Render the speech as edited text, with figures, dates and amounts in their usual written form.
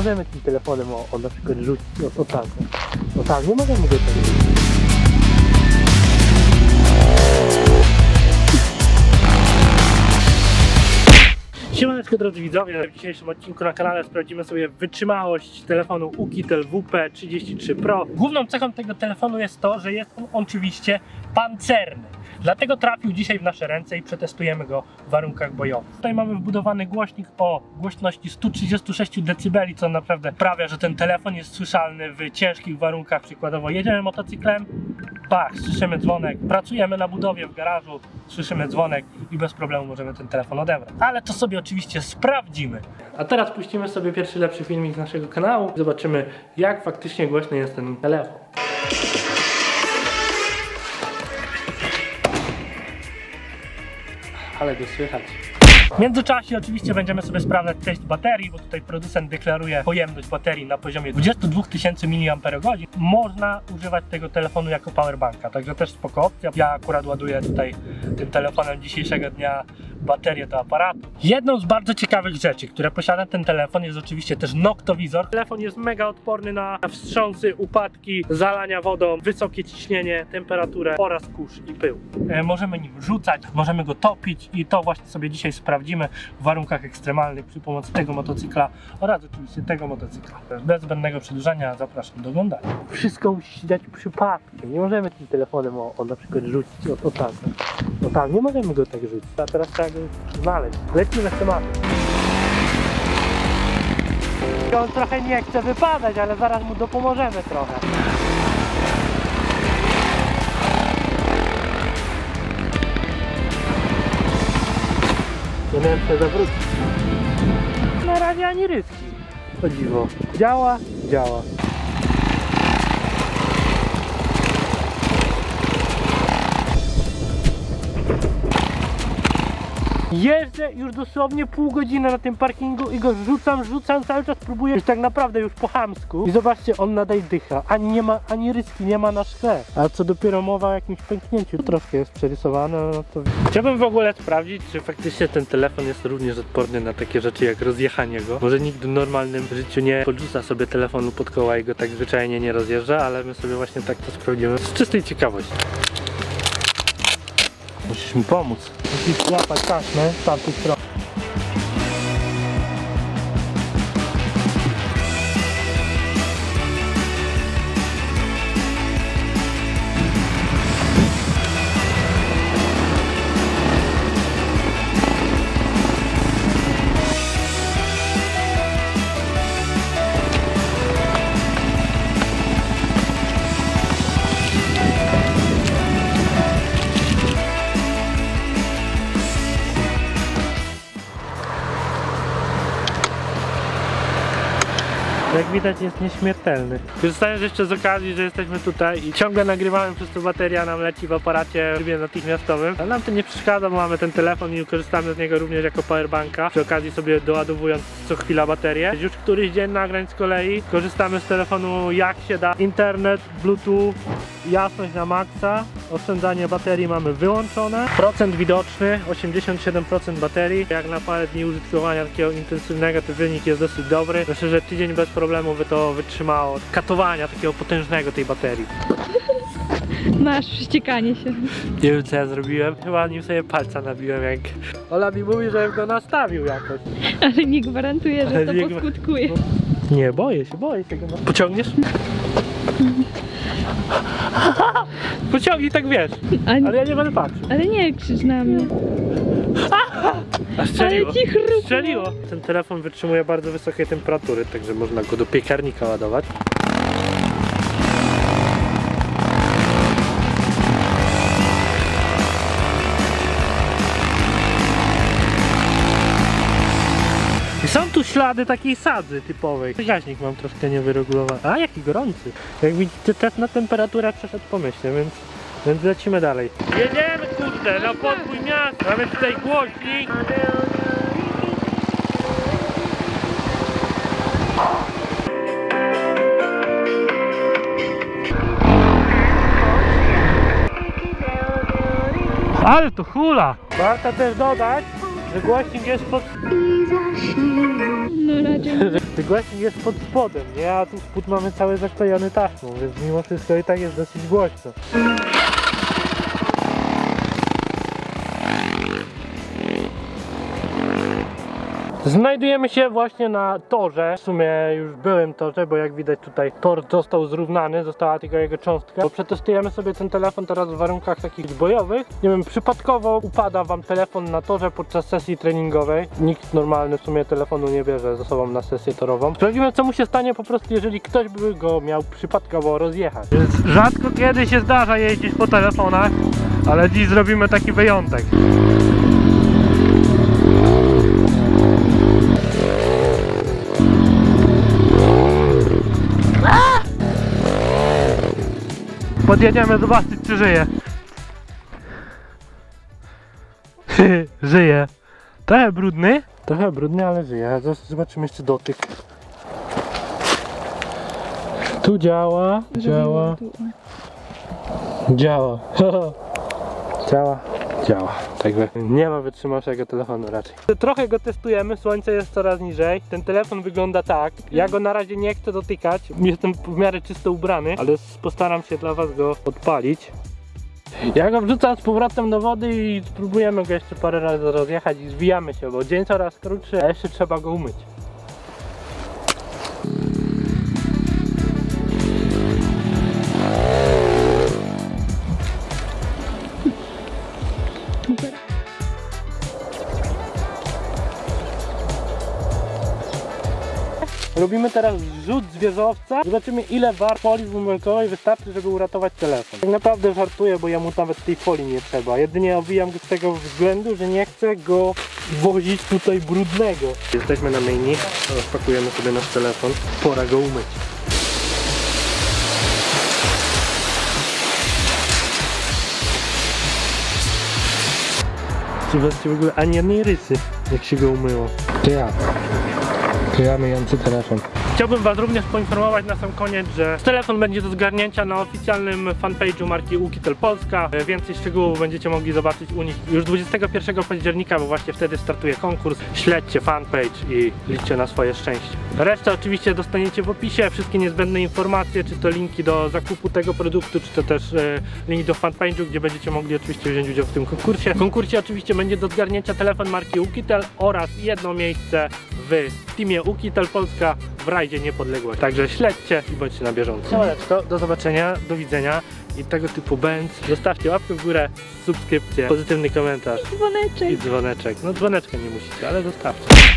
możemy tym telefonem o na przykład rzucić, o tak, nie możemy go tego. Siemaneczko drodzy widzowie, w dzisiejszym odcinku na kanale sprawdzimy sobie wytrzymałość telefonu Oukitel WP33 Pro. Główną cechą tego telefonu jest to, że jest on oczywiście pancerny. Dlatego trafił dzisiaj w nasze ręce i przetestujemy go w warunkach bojowych. Tutaj mamy wbudowany głośnik o głośności 136 dB, co naprawdę sprawia, że ten telefon jest słyszalny w ciężkich warunkach. Przykładowo jedziemy motocyklem, bach, słyszymy dzwonek, pracujemy na budowie w garażu, słyszymy dzwonek i bez problemu możemy ten telefon odebrać. Ale to sobie oczywiście sprawdzimy. A teraz puścimy sobie pierwszy lepszy filmik z naszego kanału. Zobaczymy, jak faktycznie głośny jest ten telefon. Ale go słychać. W międzyczasie oczywiście będziemy sobie sprawdzać treść baterii, bo tutaj producent deklaruje pojemność baterii na poziomie 22 000 mAh. Można używać tego telefonu jako powerbanka, także też spoko opcja. Ja akurat ładuję tutaj tym telefonem dzisiejszego dnia baterię do aparatu. Jedną z bardzo ciekawych rzeczy, które posiada ten telefon, jest oczywiście też noktowizor. Telefon jest mega odporny na wstrząsy, upadki, zalania wodą, wysokie ciśnienie, temperaturę oraz kurz i pył. Możemy nim rzucać, możemy go topić i to właśnie sobie dzisiaj sprawdzimy w warunkach ekstremalnych przy pomocy tego motocykla oraz oczywiście tego motocykla. Bez zbędnego przedłużania zapraszam do oglądania. Wszystko musi się dać przypadkiem. Nie możemy tym telefonem na przykład rzucić o tak. Nie możemy go tak rzucić. A teraz tak znaleźć. Lecimy z tematem. On trochę nie chce wypadać, ale zaraz mu dopomożemy trochę. Nie miałem się zawrócić. Na razie ani rybki. O dziwo. Działa. Jeżdżę już dosłownie pół godziny na tym parkingu i go rzucam, cały czas próbuję już tak naprawdę już po chamsku. I zobaczcie, on nadal dycha, ani ryski nie ma na szkle. A co dopiero mowa o jakimś pęknięciu. Troszkę jest przerysowane, no to... Chciałbym w ogóle sprawdzić, czy faktycznie ten telefon jest również odporny na takie rzeczy jak rozjechanie go. Może nigdy w normalnym życiu nie podrzuca sobie telefonu pod koła i go tak zwyczajnie nie rozjeżdża, ale my sobie właśnie tak to sprawdzimy z czystej ciekawości. Musisz mi pomóc. Musisz złapać taśmę z tamtej strony. Jak widać jest nieśmiertelny. Korzystając jeszcze z okazji, że jesteśmy tutaj i ciągle nagrywamy, przez to bateria nam leci w aparacie w trybie natychmiastowym. Ale nam to nie przeszkadza, bo mamy ten telefon i korzystamy z niego również jako powerbanka. Przy okazji sobie doładowując co chwila baterię. Już któryś dzień nagrań z kolei korzystamy z telefonu jak się da. Internet, bluetooth, jasność na maksa. Oszczędzanie baterii mamy wyłączone. Procent widoczny, 87% baterii. Jak na parę dni użytkowania takiego intensywnego, ten wynik jest dosyć dobry. Myślę, że tydzień bez problemu by to wytrzymało. Katowania takiego potężnego tej baterii. Masz wściekanie się. Nie wiem co ja zrobiłem. Chyba nim sobie palca nabiłem jak... Ola mi mówi, żebym go nastawił jakoś. Ale nie gwarantuję, że to poskutkuje. Nie, boję się. Pociągniesz? Pociągnij tak wiesz, ale ja nie będę patrzył. Ale nie krzycz na mnie. A strzeliło. Ale ci strzeliło. Ten telefon wytrzymuje bardzo wysokie temperatury, także można go do piekarnika ładować. Są tu ślady takiej sadzy typowej. Gaźnik mam troszkę niewyregulowany. A jaki gorący. Jak widzicie, test na temperaturę przeszedł pomyślnie, więc lecimy dalej. Jedziemy kurde, na podwój miasta. Mamy tutaj głośnik. Ale to hula. Warto też dodać, że głośnik jest pod... No Głośnik jest pod spodem, nie? A tu spód mamy cały zaklejony taśmą, więc mimo wszystko i tak jest dosyć głośno. Znajdujemy się właśnie na torze, w sumie już byłem torze, bo jak widać tutaj tor został zrównany, została tylko jego cząstka. Przetestujemy sobie ten telefon teraz w warunkach takich bojowych. Nie wiem, przypadkowo upada wam telefon na torze podczas sesji treningowej. Nikt normalny w sumie telefonu nie bierze ze sobą na sesję torową. Sprawdzimy, co mu się stanie po prostu, jeżeli ktoś by go miał przypadkowo rozjechać. Więc rzadko kiedy się zdarza jeździć po telefonach, ale dziś zrobimy taki wyjątek. Podjedziemy zobaczyć, czy żyje. Żyje. Trochę brudny? Trochę brudny, ale żyje. Zaraz zobaczymy jeszcze dotyk. Tu działa. Działa. Działa. Działa. Działa. Także nie ma wytrzymałszego telefonu raczej. Trochę go testujemy, słońce jest coraz niżej. Ten telefon wygląda tak. Ja go na razie nie chcę dotykać. Jestem w miarę czysto ubrany, ale postaram się dla was go odpalić. Ja go wrzucam z powrotem do wody i spróbujemy go jeszcze parę razy rozjechać i zwijamy się, bo dzień coraz krótszy, a jeszcze trzeba go umyć. Robimy teraz rzut z wieżowca. Zobaczymy, ile war folii bąbelkowej wystarczy, żeby uratować telefon. Tak naprawdę żartuję, bo ja mu nawet tej folii nie trzeba. Jedynie owijam go z tego względu, że nie chcę go wozić tutaj brudnego. Jesteśmy na myjni, rozpakujemy sobie nasz telefon. Pora go umyć. Zobaczcie, w ogóle ani jednej rysy, jak się go umyło. To ja. Mijający telefon. Chciałbym was również poinformować na sam koniec, że telefon będzie do zgarnięcia na oficjalnym fanpage'u marki Oukitel Polska. Więcej szczegółów będziecie mogli zobaczyć u nich już 21 października, bo właśnie wtedy startuje konkurs. Śledźcie fanpage i liczcie na swoje szczęście. Resztę oczywiście dostaniecie w opisie. Wszystkie niezbędne informacje, czy to linki do zakupu tego produktu, czy to też link do fanpage'u, gdzie będziecie mogli oczywiście wziąć udział w tym konkursie. W konkursie oczywiście będzie do zgarnięcia telefon marki Oukitel oraz jedno miejsce w teamie Oukitel Polska w Rajdzie Niepodległości. Także śledźcie i bądźcie na bieżąco. No, do zobaczenia, do widzenia i tego typu będz. Zostawcie łapkę w górę, subskrypcję, pozytywny komentarz i dzwoneczek. No dzwoneczka nie musicie, ale zostawcie.